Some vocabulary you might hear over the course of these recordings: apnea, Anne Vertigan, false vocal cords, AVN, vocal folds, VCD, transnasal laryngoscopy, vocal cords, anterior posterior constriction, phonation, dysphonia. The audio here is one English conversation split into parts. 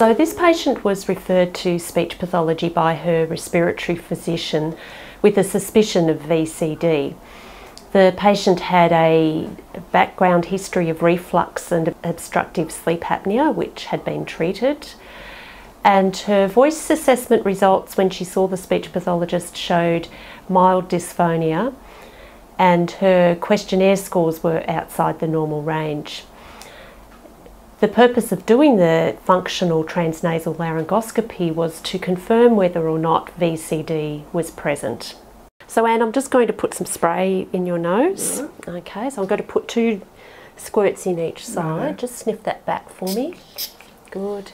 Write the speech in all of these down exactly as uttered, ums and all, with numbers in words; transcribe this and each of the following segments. So this patient was referred to speech pathology by her respiratory physician with a suspicion of V C D. The patient had a background history of reflux and obstructive sleep apnea, which had been treated. And her voice assessment results when she saw the speech pathologist showed mild dysphonia, and her questionnaire scores were outside the normal range. The purpose of doing the functional transnasal laryngoscopy was to confirm whether or not V C D was present. So Anne, I'm just going to put some spray in your nose. Yeah. Okay, so I'm going to put two squirts in each side. Right. Just sniff that back for me. Good.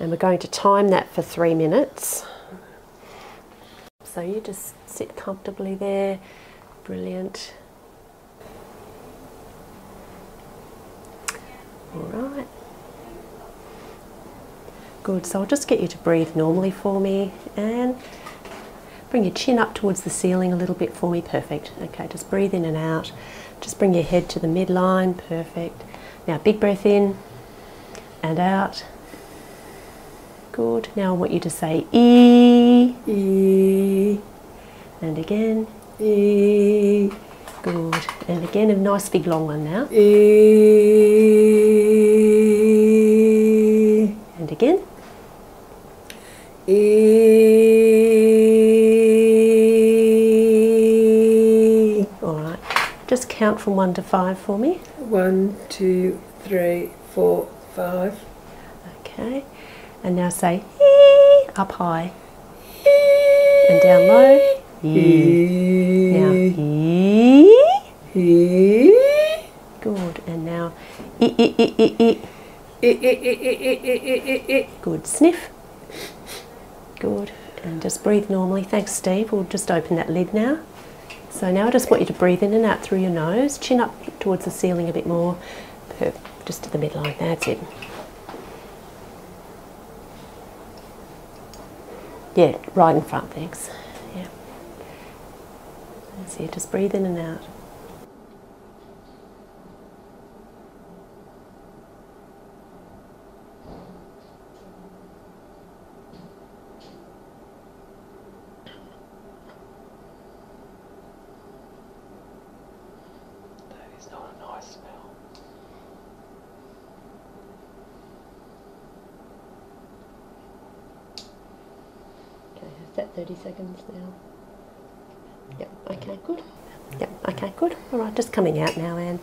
And we're going to time that for three minutes. So you just sit comfortably there. Brilliant. All right. Good, so I'll just get you to breathe normally for me, and bring your chin up towards the ceiling a little bit for me. Perfect. Okay, just breathe in and out. Just bring your head to the midline. Perfect. Now big breath in and out. Good. Now I want you to say E. E. And again. E. Good. And again, a nice big long one now. E. And again. E. All right. Just count from one to five for me. One, two, three, four, five. Okay. And now say ee, up high, ee, and down low. Ee. Now ee, ee. Good. And now ee, ee, ee, ee, ee. Ee, ee, ee, ee, ee, ee. Good. Sniff. Good. And just breathe normally. Thanks, Steve. We'll just open that lid now. So now I just want you to breathe in and out through your nose, chin up towards the ceiling a bit more, just to the midline. That's it. Yeah, right in front, thanks. Yeah. That's it, just breathe in and out. That is not a nice smell. thirty seconds now. Yep, okay, good. Yep, okay, good. All right, just coming out now, Anne.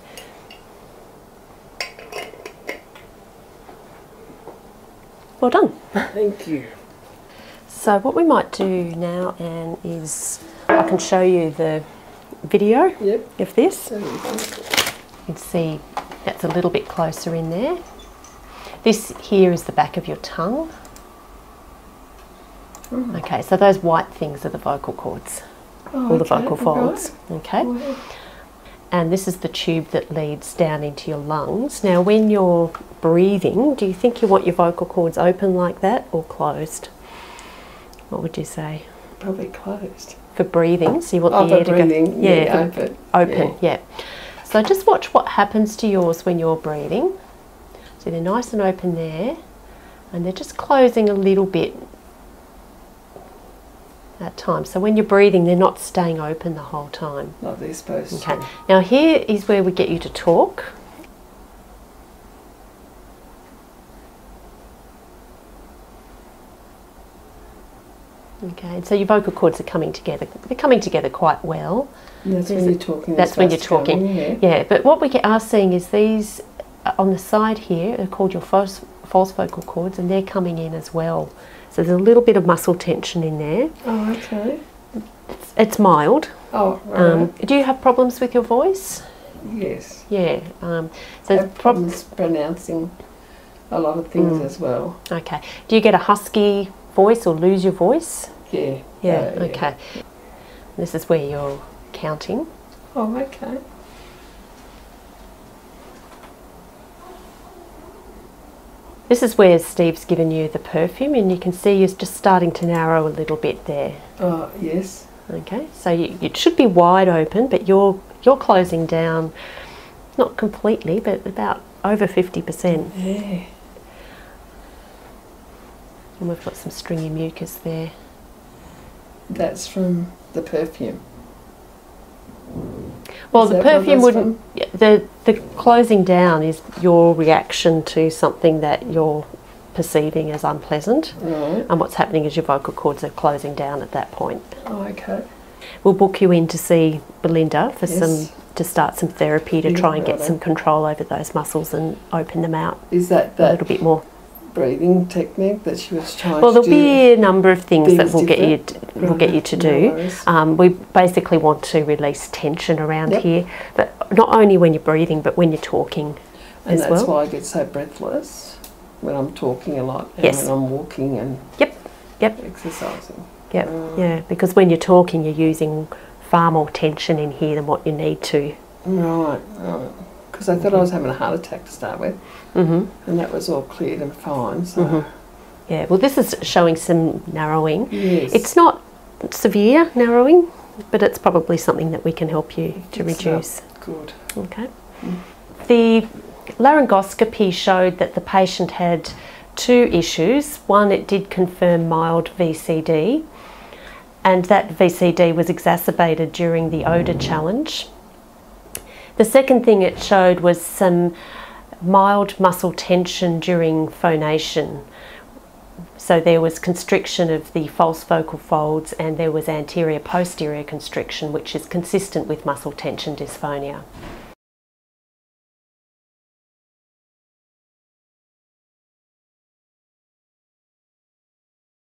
Well done. Thank you. So what we might do now, Anne, is I can show you the video yep. of this. You can see that's a little bit closer in there. This here is the back of your tongue. Mm. Okay, so those white things are the vocal cords, oh, or the okay, vocal folds, right. okay? Right. And this is the tube that leads down into your lungs. Now, when you're breathing, do you think you want your vocal cords open like that or closed? What would you say? Probably closed. For breathing, so you want oh, the air to breathing, go... Yeah, yeah, open. Open, yeah. yeah. So just watch what happens to yours when you're breathing. So they're nice and open there, and they're just closing a little bit at times. So when you're breathing, they're not staying open the whole time. Not they're supposed okay. to. Now here is where we get you to talk. Okay, and so your vocal cords are coming together. They're coming together quite well. And that's when you're talking. That's when you're talking. Yeah. yeah, but what we are seeing is these on the side here are called your false, false vocal cords, and they're coming in as well. So there's a little bit of muscle tension in there. Oh, okay. It's, it's mild. Oh, right. Um, do you have problems with your voice? Yes. Yeah. Um, so I have problems pronouncing a lot of things mm. as well. Okay. Do you get a husky voice or lose your voice? Yeah. Yeah, oh, okay. Yeah. This is where you're counting. Oh, okay. This is where Steve's given you the perfume, and you can see you're just starting to narrow a little bit there. Oh, uh, yes. Okay, so you, it should be wide open, but you're, you're closing down, not completely, but about over fifty percent. Yeah. And we've got some stringy mucus there. That's from the perfume. Well, the perfume wouldn't, the, the closing down is your reaction to something that you're perceiving as unpleasant. Right. And what's happening is your vocal cords are closing down at that point. Oh, okay. We'll book you in to see Belinda for yes. some, to start some therapy to yeah, try and get right. some control over those muscles and open them out. Is that that a little bit more? Breathing technique that she was trying well, to do? Well, there'll be a number of things, things that we'll get, you to, right. we'll get you to do. No um, we basically want to release tension around yep. here, but not only when you're breathing, but when you're talking and as well. And that's why I get so breathless when I'm talking a lot and yes. when I'm walking and yep. Yep. exercising. Yep. Um, yeah, because when you're talking, you're using far more tension in here than what you need to. Right, right. Because I thought mm-hmm. I was having a heart attack to start with, mm-hmm. and that was all cleared and fine. So. Mm-hmm. Yeah, well, this is showing some narrowing. Yes. It's not severe narrowing, but it's probably something that we can help you to it's reduce. Good. Okay. Mm. The laryngoscopy showed that the patient had two issues. One, it did confirm mild V C D, and that V C D was exacerbated during the odour mm. challenge. The second thing it showed was some mild muscle tension during phonation. So there was constriction of the false vocal folds and there was anterior posterior constriction, which is consistent with muscle tension dysphonia.